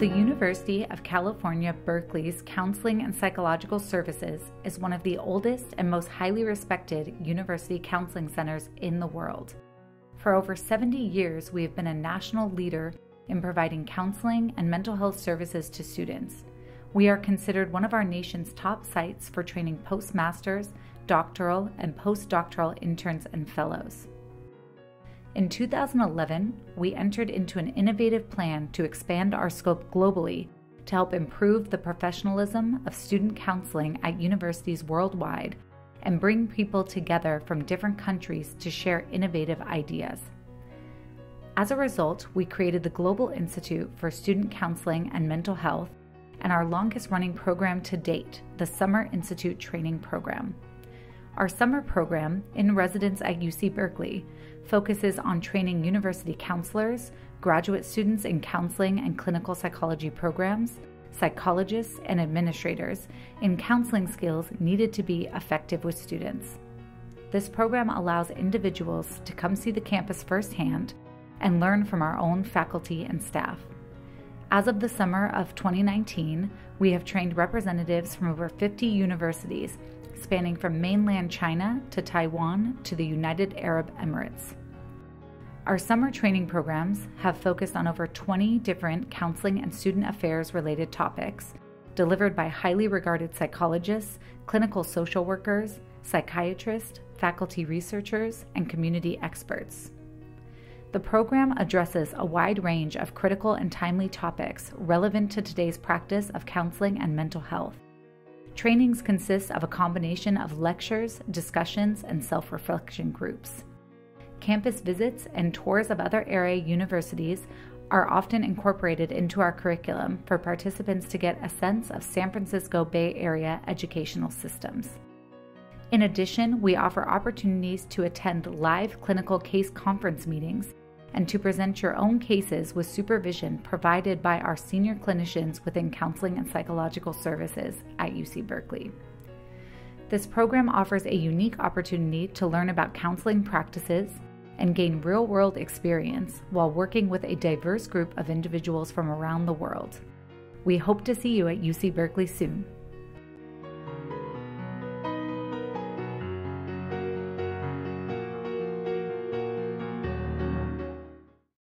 The University of California, Berkeley's Counseling and Psychological Services is one of the oldest and most highly respected university counseling centers in the world. For over 70 years, we have been a national leader in providing counseling and mental health services to students. We are considered one of our nation's top sites for training postmasters, doctoral, and postdoctoral interns and fellows. In 2011, we entered into an innovative plan to expand our scope globally to help improve the professionalism of student counseling at universities worldwide and bring people together from different countries to share innovative ideas. As a result, we created the Global Institute for Student Counseling and Mental Health and our longest-running program to date, the Summer Institute Training Program. Our summer program, in residence at UC Berkeley, focuses on training university counselors, graduate students in counseling and clinical psychology programs, psychologists, and administrators in counseling skills needed to be effective with students. This program allows individuals to come see the campus firsthand and learn from our own faculty and staff. As of the summer of 2019, we have trained representatives from over 50 universities spanning from mainland China to Taiwan to the United Arab Emirates. Our summer training programs have focused on over 20 different counseling and student affairs related topics delivered by highly regarded psychologists, clinical social workers, psychiatrists, faculty researchers, and community experts. The program addresses a wide range of critical and timely topics relevant to today's practice of counseling and mental health. Trainings consist of a combination of lectures, discussions, and self-reflection groups. Campus visits and tours of other area universities are often incorporated into our curriculum for participants to get a sense of San Francisco Bay Area educational systems. In addition, we offer opportunities to attend live clinical case conference meetings and to present your own cases with supervision provided by our senior clinicians within Counseling and Psychological Services at UC Berkeley. This program offers a unique opportunity to learn about counseling practices and gain real-world experience while working with a diverse group of individuals from around the world. We hope to see you at UC Berkeley soon.